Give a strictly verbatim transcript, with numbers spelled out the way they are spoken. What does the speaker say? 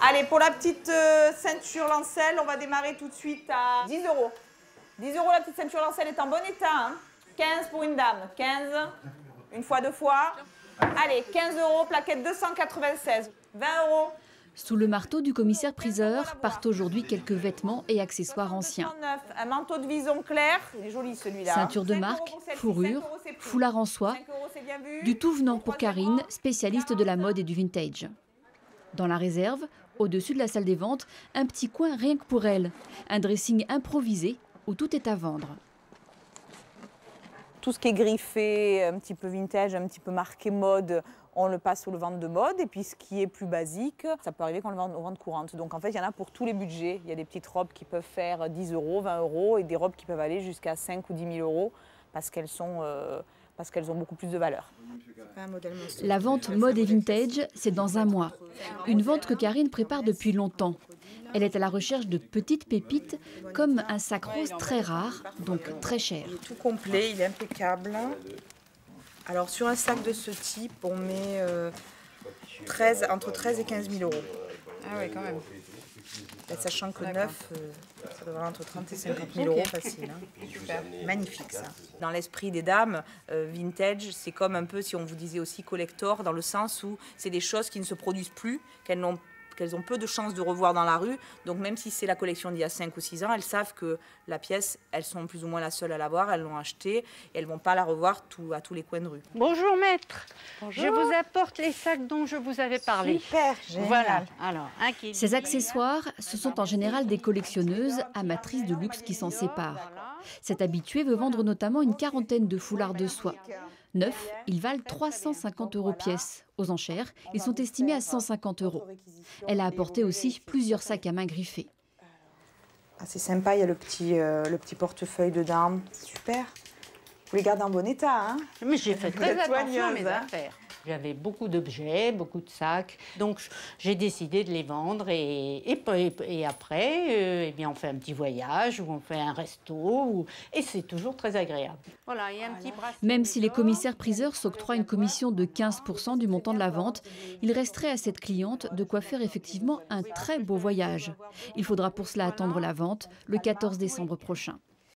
Allez, pour la petite euh, ceinture lancelle, on va démarrer tout de suite à dix euros. dix euros, la petite ceinture lancelle est en bon état. Hein. quinze pour une dame. quinze, une fois, deux fois. Allez, quinze euros, plaquette deux cent quatre-vingt-seize. vingt euros. Sous le marteau du commissaire priseur partent aujourd'hui quelques vêtements et accessoires anciens. Un manteau de vison clair, il est joli celui-là. Ceinture de marque, fourrure, foulard en soie, du tout venant pour Karine, spécialiste de la mode et du vintage. Dans la réserve, au-dessus de la salle des ventes, un petit coin rien que pour elle. Un dressing improvisé où tout est à vendre. Tout ce qui est griffé, un petit peu vintage, un petit peu marqué mode, on le passe sous le ventre de mode. Et puis ce qui est plus basique, ça peut arriver qu'on le vende aux ventes courantes. Donc en fait, il y en a pour tous les budgets. Il y a des petites robes qui peuvent faire dix euros, vingt euros et des robes qui peuvent aller jusqu'à cinq ou dix mille euros parce qu'elles sont, euh, parce qu'elles ont beaucoup plus de valeur. La vente mode et vintage, c'est dans un mois. Une vente que Karine prépare depuis longtemps. Elle est à la recherche de petites pépites, comme un sac rose très rare, donc très cher. Il est tout complet, il est impeccable. Alors sur un sac de ce type, on met euh, treize, entre treize et quinze mille euros. Ah oui, quand même. Et sachant que neuf, euh, ça devrait être entre trente et cinquante mille euros facile. Hein. Super. Magnifique ça. Dans l'esprit des dames, euh, vintage, c'est comme un peu si on vous disait aussi collector, dans le sens où c'est des choses qui ne se produisent plus, qu'elles n'ont qu'elles ont peu de chances de revoir dans la rue. Donc même si c'est la collection d'il y a cinq ou six ans, elles savent que la pièce, elles sont plus ou moins la seule à l'avoir, elles l'ont achetée et elles ne vont pas la revoir tout, à tous les coins de rue. Bonjour maître. Bonjour. Je vous apporte les sacs dont je vous avais parlé. Super, génial. Voilà. Alors, un qui... Ces accessoires, ce sont en général des collectionneuses amatrices de luxe qui s'en séparent. Cette habituée veut vendre notamment une quarantaine de foulards de soie. Neufs, ils valent trois cent cinquante euros pièce. Aux enchères, ils sont estimés à cent cinquante euros. Elle a apporté aussi plusieurs sacs à main griffés. Ah, c'est sympa, il y a le petit, euh, le petit portefeuille dedans. Super. Vous les gardez en bon état, hein? Mais j'ai fait très attention à mes affaires. J'avais beaucoup d'objets, beaucoup de sacs, donc j'ai décidé de les vendre et, et, et après, euh, eh bien on fait un petit voyage ou on fait un resto ou, et c'est toujours très agréable. Voilà, il y a un petit bracelet. Même si les commissaires-priseurs s'octroient une commission de quinze pour cent du montant de la vente, il resterait à cette cliente de quoi faire effectivement un très beau voyage. Il faudra pour cela attendre la vente le quatorze décembre prochain.